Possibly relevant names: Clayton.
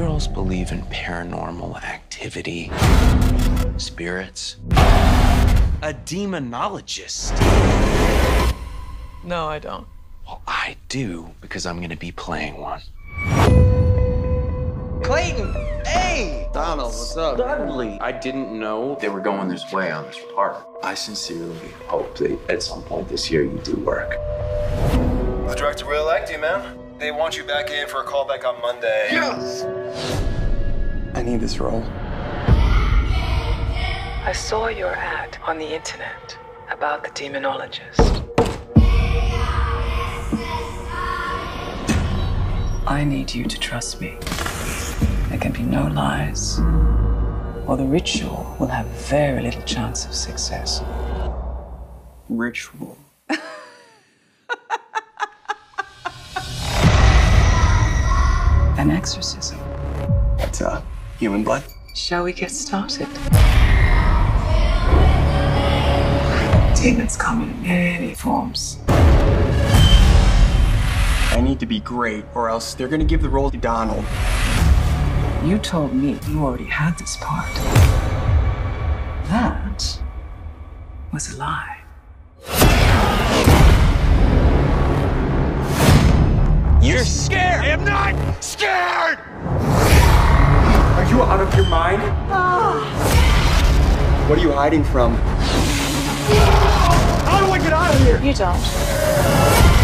girls believe in paranormal activity, spirits? A demonologist. No, I don't. Well, I do, because I'm gonna be playing one. Clayton! Hey! Donald, what's up? Dudley! I didn't know they were going this way on this park. I sincerely hope that at some point this year you do work. The director really liked you, man. They want you back in for a callback on Monday. Yes! I need this role. I saw your ad on the internet about the demonologist. I need you to trust me. There can be no lies, or the ritual will have very little chance of success. Ritual. An exorcism. It's human blood. Shall we get started? Demons come in many forms. I need to be great, or else they're gonna give the role to Donald. You told me you already had this part. That was a lie. You're scared! I am not scared! Are you out of your mind? Ah. What are you hiding from? How do I get out of here? You don't.